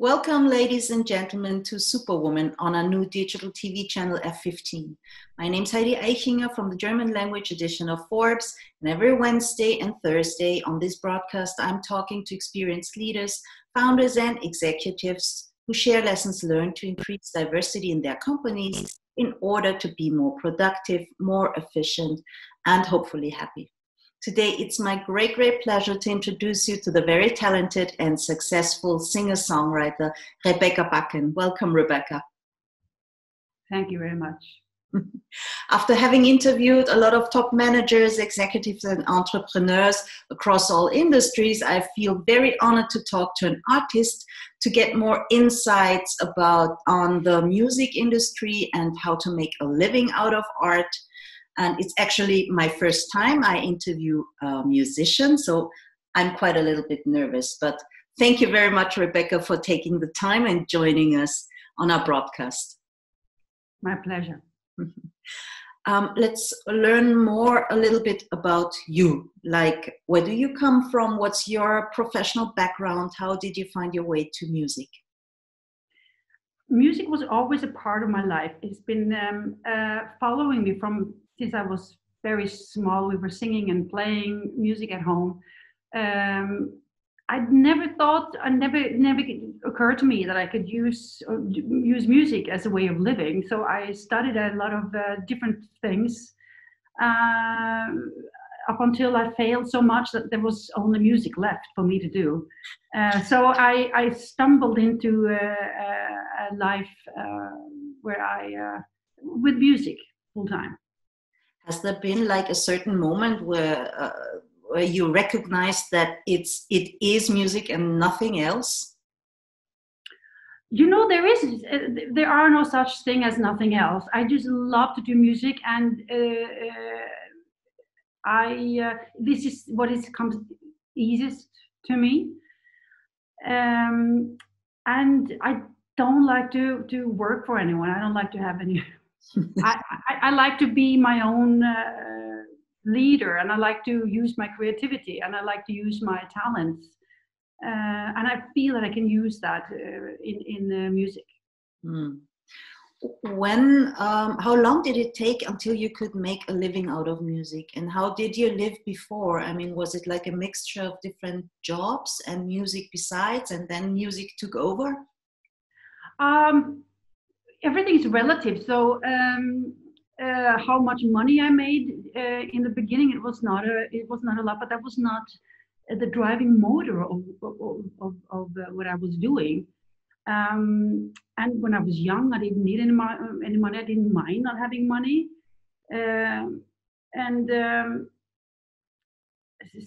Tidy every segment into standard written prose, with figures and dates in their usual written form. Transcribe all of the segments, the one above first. Welcome, ladies and gentlemen, to Superwoman on our new digital TV channel F15. My name's Heidi Aichinger from the German language edition of Forbes, and every Wednesday and Thursday on this broadcast, I'm talking to experienced leaders, founders, and executives who share lessons learned to increase diversity in their companies in order to be more productive, more efficient, and hopefully happy. Today, it's my great pleasure to introduce you to the very talented and successful singer-songwriter, Rebekka Bakken. Welcome, Rebekka. Thank you very much. After having interviewed a lot of top managers, executives, and entrepreneurs across all industries, I feel very honored to talk to an artist to get more insights on the music industry and how to make a living out of art. And it's actually my first time I interview a musician, so I'm quite a little bit nervous. But thank you very much, Rebekka, for taking the time and joining us on our broadcast. My pleasure. Let's learn more a little bit about you. Like, where do you come from? What's your professional background? How did you find your way to music? Music was always a part of my life. It's been following me from... since I was very small, we were singing and playing music at home. I never occurred to me that I could use music as a way of living. So I studied a lot of different things up until I failed so much that there was only music left for me to do. So I stumbled into a life with music full time. Has there been like a certain moment where you recognize that it is music and nothing else? You know, there are no such thing as nothing else. I just love to do music, and this is what comes easiest to me. And I don't like to work for anyone. I don't like to have any. I like to be my own leader, and I like to use my creativity, and I like to use my talents, and I feel that I can use that in music. Mm. How long did it take until you could make a living out of music, and how did you live before? I mean, was it like a mixture of different jobs and music besides, and then music took over? Everything is relative. So how much money I made in the beginning, it was not a lot, but that was not the driving motor of what I was doing. And when I was young, I didn't need any money. I didn't mind not having money.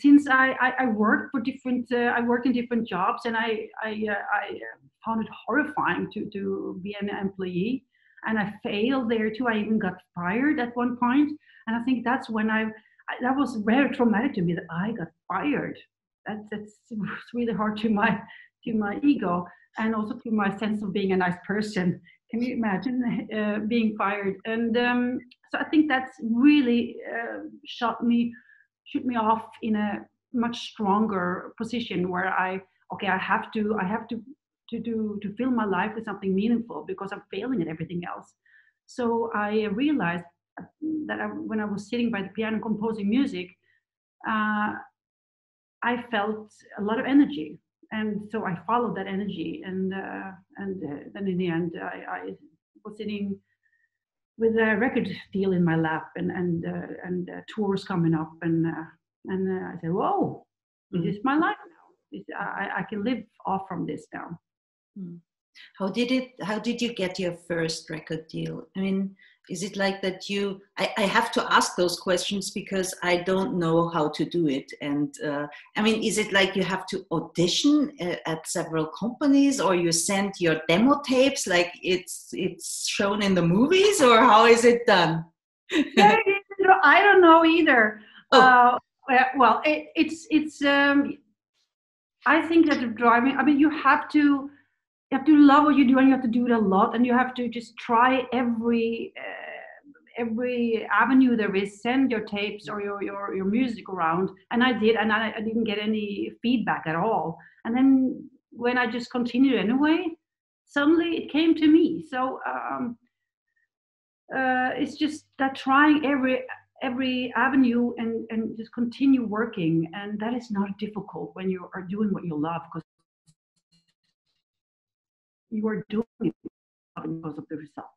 Since I worked for different, I worked in different jobs, and I found it horrifying to be an employee, and I failed there too. I even got fired at one point, and I think that's when that was very traumatic to me that I got fired. That's really hard to my ego, and also to my sense of being a nice person. Can you imagine being fired? And so I think that's really shoot me off in a much stronger position where I have to fill my life with something meaningful because I'm failing at everything else. So I realized that when I was sitting by the piano composing music, I felt a lot of energy, and so I followed that energy. And then in the end, I was sitting with a record deal in my lap and tours coming up, and I said, "Whoa, this is my life now. I can live off from this now." Mm. How did you get your first record deal? I mean, is it like that you? I have to ask those questions because I don't know how to do it. And I mean, is it like you have to audition at several companies, or you send your demo tapes like it's shown in the movies, or how is it done? I don't know either. Oh. Well, it's. I think that driving. I mean, you have to love what you do, and you have to do it a lot, and you have to just try every avenue there is. Send your tapes or your music around, and I did, and I didn't get any feedback at all. And then when I just continued anyway, suddenly it came to me. So it's just that trying every avenue and just continue working, and that is not difficult when you are doing what you love, because you are doing it because of the results.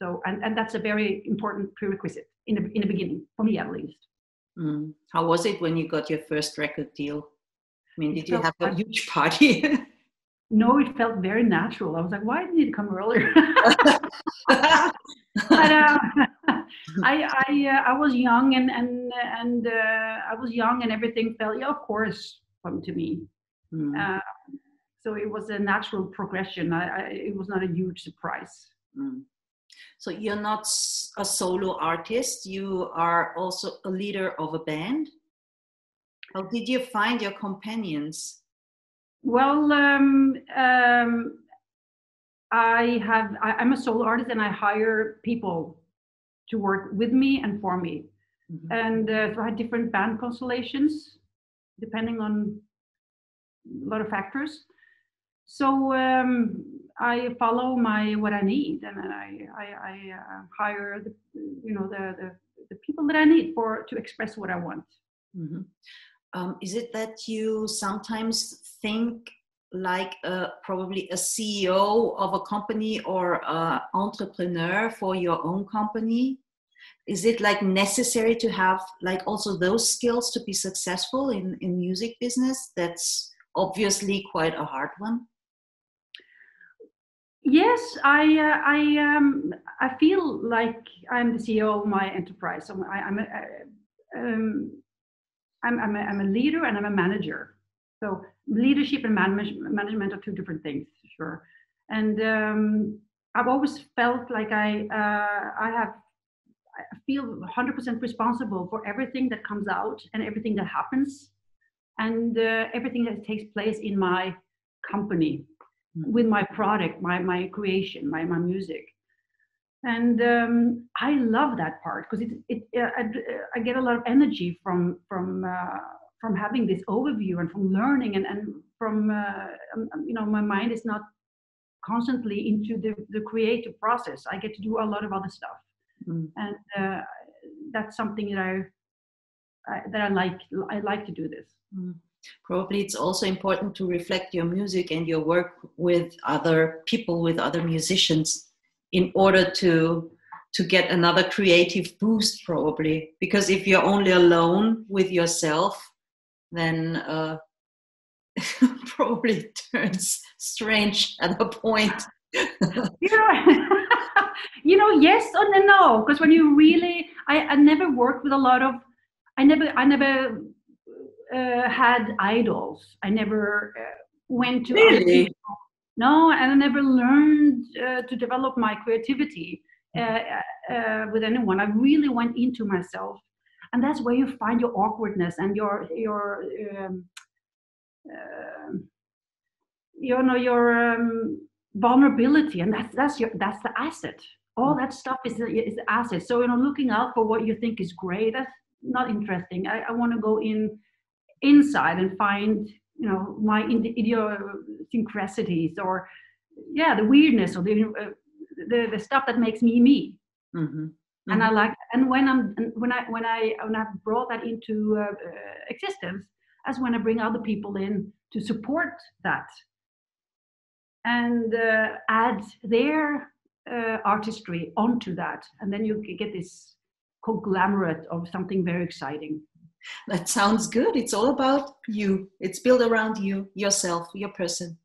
So, and that's a very important prerequisite in the beginning, for me at least. Mm. How was it when you got your first record deal? I mean, did you have a huge party? No, it felt very natural. I was like, why didn't it come earlier? I was young and I was young, and everything felt, yeah, of course, come to me. Mm. So it was a natural progression. It was not a huge surprise. Mm. So you're not a solo artist. You are also a leader of a band. How did you find your companions? Well, I'm a solo artist, and I hire people to work with me and for me. Mm-hmm. And so I had different band constellations, depending on a lot of factors. So I follow what I need, and I hire the people that I need to express what I want. Mm-hmm. Is it that you sometimes think like probably a CEO of a company or an entrepreneur for your own company? Is it like necessary to have like also those skills to be successful in music business? That's obviously quite a hard one. Yes, I feel like I'm the CEO of my enterprise. So I'm a leader and I'm a manager. So leadership and management are two different things, sure. And I've always felt like I feel 100% responsible for everything that comes out and everything that happens, and everything that takes place in my company. With my product, my creation, my music. And I love that part, because I get a lot of energy from having this overview and from learning and from my mind is not constantly into the creative process. I get to do a lot of other stuff. Mm. And that's something that I like to do this. Mm. Probably it's also important to reflect your music and your work with other people, with other musicians, in order to get another creative boost, probably. Because if you're only alone with yourself, then probably it turns strange at a point. Yeah. Yes and no. Because when you really, I never worked with a lot of, I never had idols. I never went to other people. No, and I never learned to develop my creativity with anyone. I really went into myself, and that's where you find your awkwardness and your vulnerability, and that's the asset. All that stuff is the asset. So looking out for what you think is great, that's not interesting. I want to go inside and find my idiosyncrasies, or the weirdness, or the stuff that makes me. Mm-hmm. Mm-hmm. And I like, and when I brought that into existence, as when I bring other people in to support that and add their artistry onto that, and then you get this conglomerate of something very exciting. That sounds good. It's all about you. It's built around you, yourself, your person,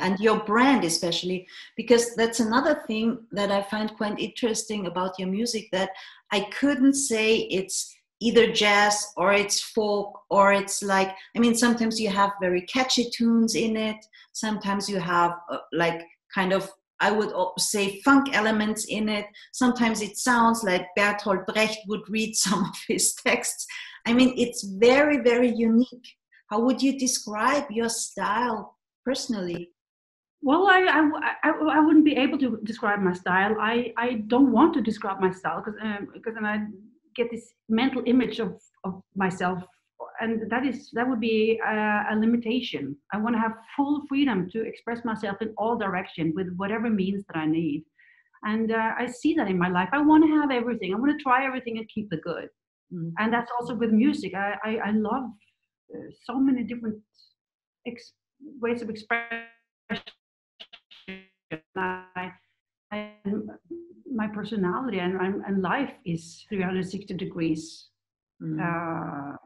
and your brand especially, because that's another thing that I find quite interesting about your music, that I couldn't say it's either jazz or it's folk or it's like, I mean, sometimes you have very catchy tunes in it. Sometimes you have like kind of, I would say, funk elements in it. Sometimes it sounds like Bertolt Brecht would read some of his texts. I mean, it's very, very unique. How would you describe your style personally? Well, I wouldn't be able to describe my style. I don't want to describe my style, because then I get this mental image of myself and that would be a limitation. I want to have full freedom to express myself in all direction with whatever means that I need. And I see that in my life. I want to have everything. I want to try everything and keep the good. Mm. And that's also with music. I love so many different ways of expression. My personality and life is 360 degrees. Mm.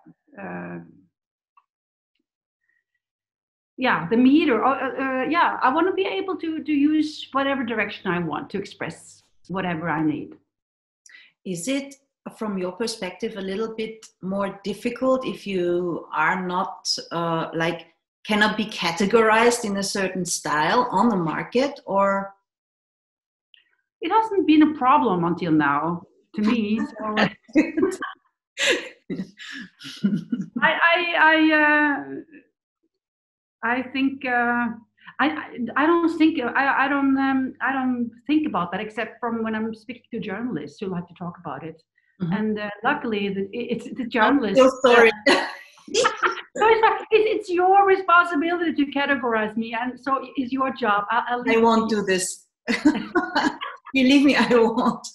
Yeah, the meter. Yeah, I want to be able to use whatever direction I want to express whatever I need. Is it, from your perspective, a little bit more difficult if you are not cannot be categorized in a certain style on the market? Or it hasn't been a problem until now to me. So. I don't think about that, except from when I'm speaking to journalists who like to talk about it. Mm-hmm. And luckily, it's the journalists. I'm so sorry. So it's your responsibility to categorize me, and so it's your job. I won't do this. Believe me, I won't.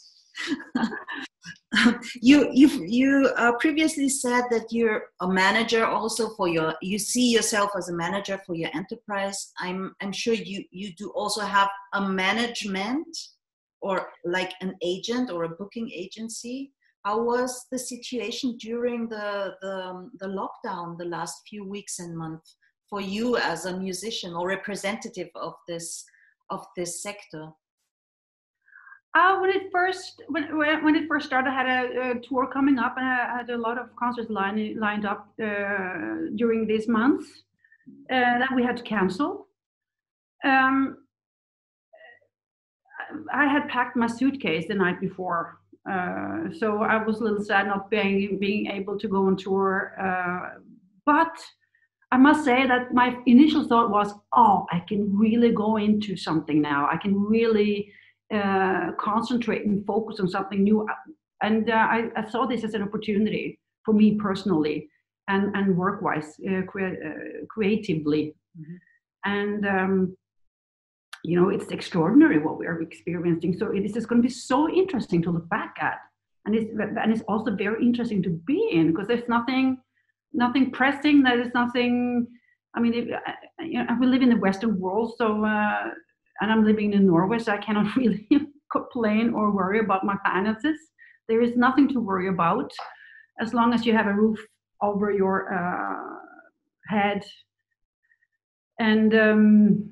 You previously said that you're a manager also for your. You see yourself as a manager for your enterprise. I'm sure you do also have a management, or like an agent or a booking agency. How was the situation during the lockdown the last few weeks and months for you as a musician or representative of this sector? When it first started, I had a tour coming up, and I had a lot of concerts lined up during these months that we had to cancel. I had packed my suitcase the night before, so I was a little sad not being able to go on tour. But I must say that my initial thought was, "Oh, I can really go into something now. I can really concentrate and focus on something new." And I saw this as an opportunity for me personally and work-wise, creatively. Mm-hmm. And you know, it's extraordinary what we are experiencing. So it is just going to be so interesting to look back at, and it's also very interesting to be in, because there's nothing pressing. There is nothing. I mean, we live in the Western world, so and I'm living in Norway, so I cannot really complain or worry about my finances. There is nothing to worry about, as long as you have a roof over your head. And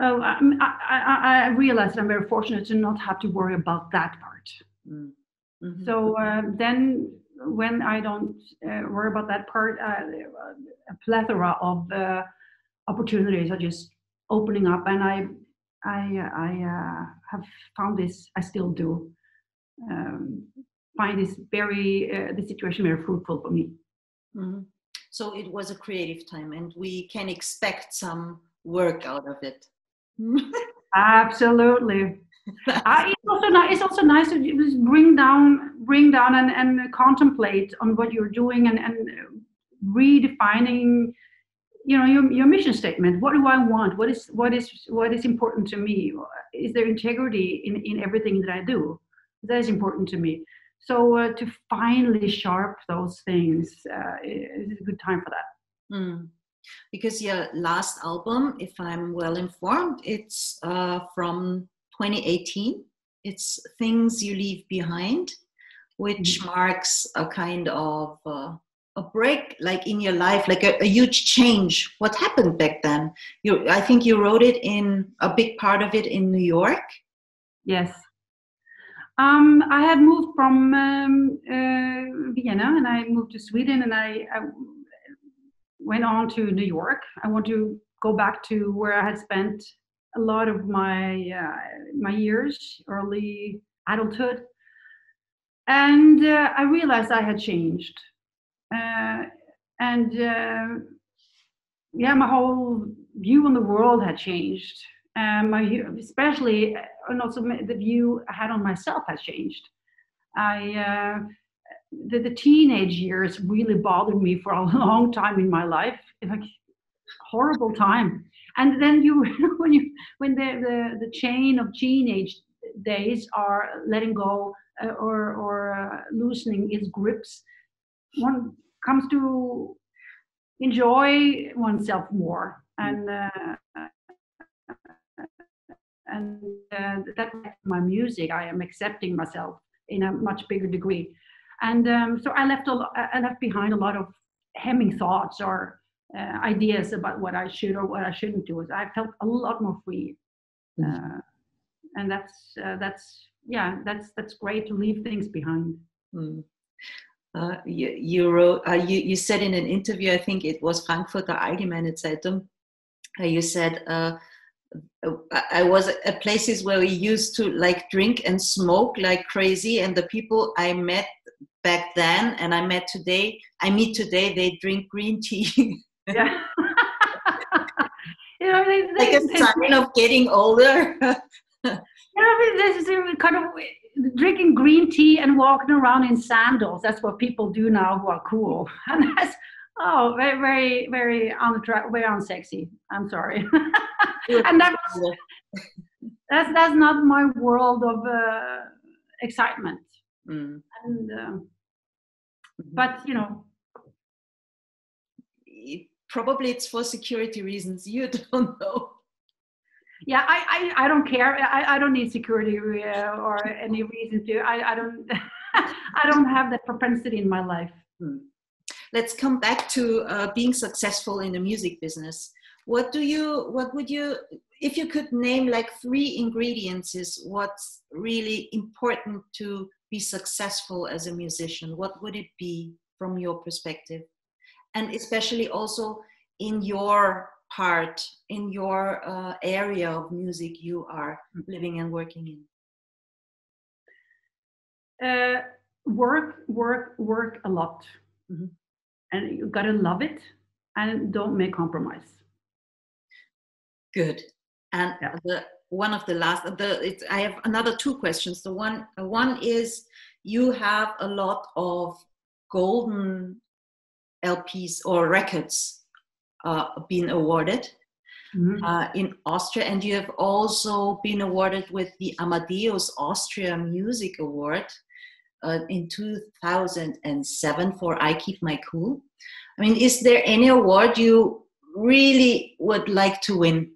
I realized I'm very fortunate to not have to worry about that part. Mm-hmm. So then when I don't worry about that part, a plethora of opportunities are just opening up, and I have found this. I still do find this the situation very fruitful for me. Mm-hmm. So it was a creative time, and we can expect some work out of it. Absolutely. It's also nice to just bring down, and contemplate on what you're doing, and redefining. You know, your mission statement. What do I want? What is important to me? Is there integrity in everything that I do? That is important to me. So to finally sharp those things, it's a good time for that. Mm. Because your last album, if I'm well informed, it's from 2018. It's Things You Leave Behind, which marks a kind of a break, like in your life, like a huge change. What happened back then? I think you wrote it a big part of it in New York. Yes. I had moved from Vienna, and I moved to Sweden, and I went on to New York. I want to go back to where I had spent a lot of my years, early adulthood. And I realized I had changed. My whole view on the world had changed. And also the view I had on myself had changed. I the teenage years really bothered me for a long time in my life. Like, horrible time. And then when the chain of teenage days are letting go or loosening its grips, one comes to enjoy oneself more, and that's my music. I am accepting myself in a much bigger degree, and so I left behind a lot of hemming thoughts or ideas about what I should or what I shouldn't do. I felt a lot more free, and that's great to leave things behind. Mm. You said in an interview, I think it was Frankfurter Allgemeine Zeitung, you said, I was at places where we used to like drink and smoke like crazy, and the people I met back then and I meet today, they drink green tea. Yeah. You know, like a sign of getting older. Yeah, this is kind of drinking green tea and walking around in sandals. That's what people do now who are cool. And that's, oh, very, very, very very unsexy. I'm sorry. And that's not my world of excitement. Mm. And, but, you know. Probably it's for security reasons. You don't know. Yeah, I don't care. I don't need security or any reason to. I don't I don't have that propensity in my life. Hmm. Let's come back to being successful in the music business. What would you, if you could name like 3 ingredients, is what's really important to be successful as a musician? What would it be from your perspective? And especially also in your part, in your area of music you are living and working in? Work a lot. Mm-hmm. And you gotta love it and don't make compromise. Good. And yeah. I have another 2 questions. The one is, you have a lot of golden LPs or records been awarded, mm-hmm, in Austria, and you have also been awarded with the Amadeus Austria Music Award in 2007 for I Keep My Cool. I mean, is there any award you really would like to win?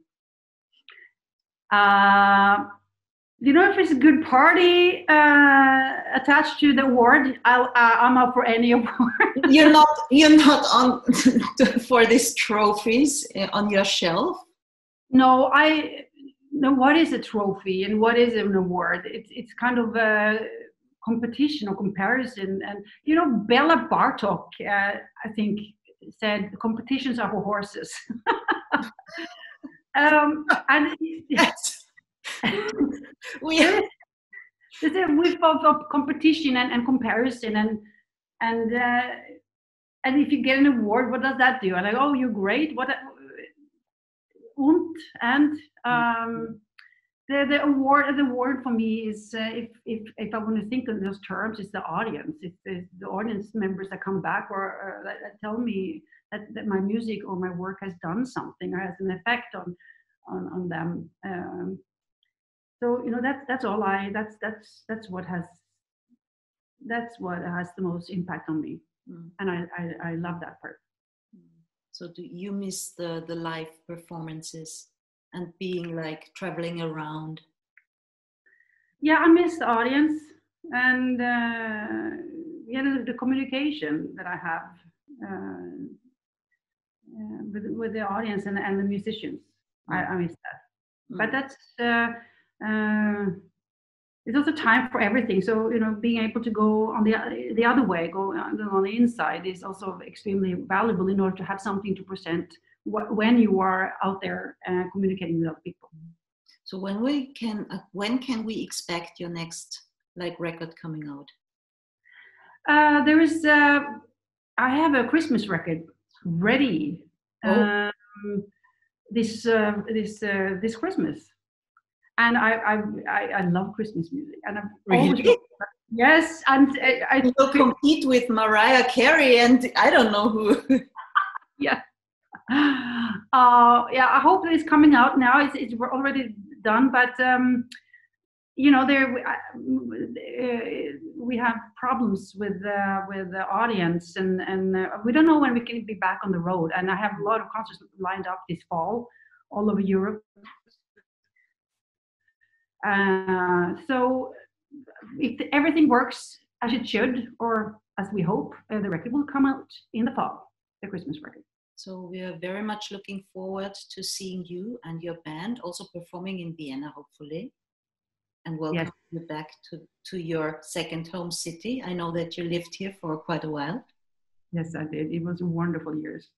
You know, if it's a good party attached to the award, I'm up for any award. You're not on for these trophies on your shelf. No, what is a trophy and what is an award? It's kind of a competition or comparison. And you know, Bella Bartok, I think, said competitions are for horses. And yes. There's a whiff of competition and comparison and if you get an award, what does that do? And like, oh, you're great. What? The award. The word for me is, if I want to think in those terms, it's the audience. It's the audience members that come back or that tell me that my music or my work has done something or has an effect on them. So you know, that's what has the most impact on me, and I love that part. So do you miss the live performances and being like traveling around? Yeah, I miss the audience and the communication that I have with the audience and the musicians. I miss that, but that's. It's also time for everything, so you know, being able to go on the other way, go on the inside, is also extremely valuable in order to have something to present when you are out there communicating with other people. So when can we expect your next like record coming out? I have a Christmas record ready. Oh. This Christmas. And I love Christmas music, and I've always, Yes, and I will compete with Mariah Carey and I don't know who. Yeah. Yeah, I hope it's coming out now. It's we're already done, but you know, we have problems with the audience, and we don't know when we can be back on the road. And I have a lot of concerts lined up this fall, all over Europe. So if everything works as it should, or as we hope, the record will come out in the fall, the Christmas record. So we are very much looking forward to seeing you and your band also performing in Vienna, hopefully. And welcome yes. you back to your second home city. I know that you lived here for quite a while. Yes, I did. It was a wonderful years.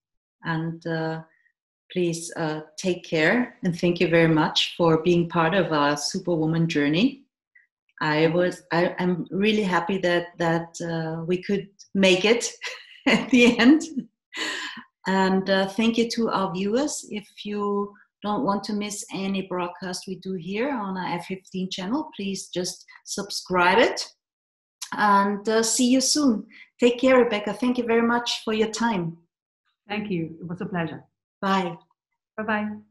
And please take care, and thank you very much for being part of our Superwoman journey. I'm really happy that we could make it at the end. And thank you to our viewers. If you don't want to miss any broadcast we do here on our F15 channel, please just subscribe it. And see you soon. Take care, Rebekka. Thank you very much for your time. Thank you. It was a pleasure. Bye. Bye-bye.